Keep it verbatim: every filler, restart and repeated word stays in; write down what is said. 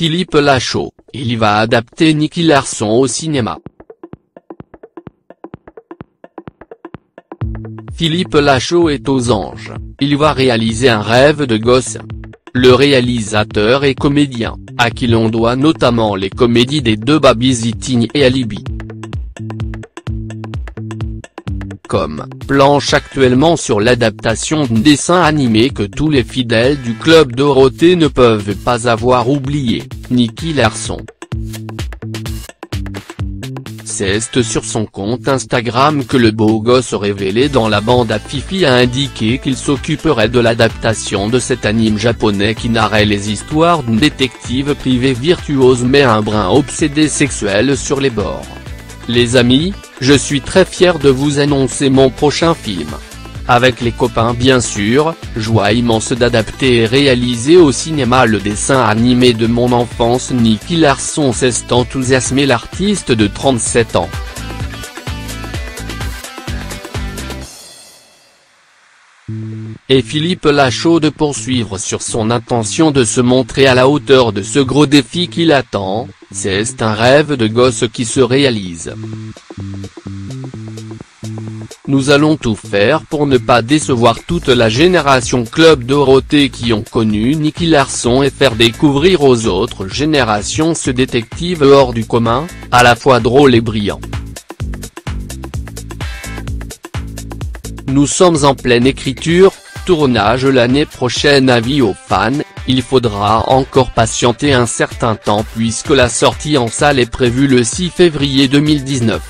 Philippe Lacheau, il va adapter Nicky Larson au cinéma. Philippe Lacheau est aux anges, il va réaliser un rêve de gosse. Le réalisateur est comédien, à qui l'on doit notamment les comédies des deux Babysitting et Alibi. Comme planche actuellement sur l'adaptation d'un dessin animé que tous les fidèles du club Dorothée ne peuvent pas avoir oublié, Nicky Larson. C'est sur son compte Instagram que le beau gosse révélé dans la bande à Fifi a indiqué qu'il s'occuperait de l'adaptation de cet anime japonais qui narrait les histoires d'une détective privée virtuose mais un brin obsédé sexuel sur les bords. Les amis, je suis très fier de vous annoncer mon prochain film. Avec les copains bien sûr, joie immense d'adapter et réaliser au cinéma le dessin animé de mon enfance. Nicky Larson s'est enthousiasmé, l'artiste de trente-sept ans. Et Philippe Lacheau de poursuivre sur son intention de se montrer à la hauteur de ce gros défi qui l'attend. C'est un rêve de gosse qui se réalise. Nous allons tout faire pour ne pas décevoir toute la génération Club Dorothée qui ont connu Nicky Larson et faire découvrir aux autres générations ce détective hors du commun, à la fois drôle et brillant. Nous sommes en pleine écriture, tournage l'année prochaine. Avis aux fans, il faudra encore patienter un certain temps puisque la sortie en salle est prévue le six février deux mille dix-neuf.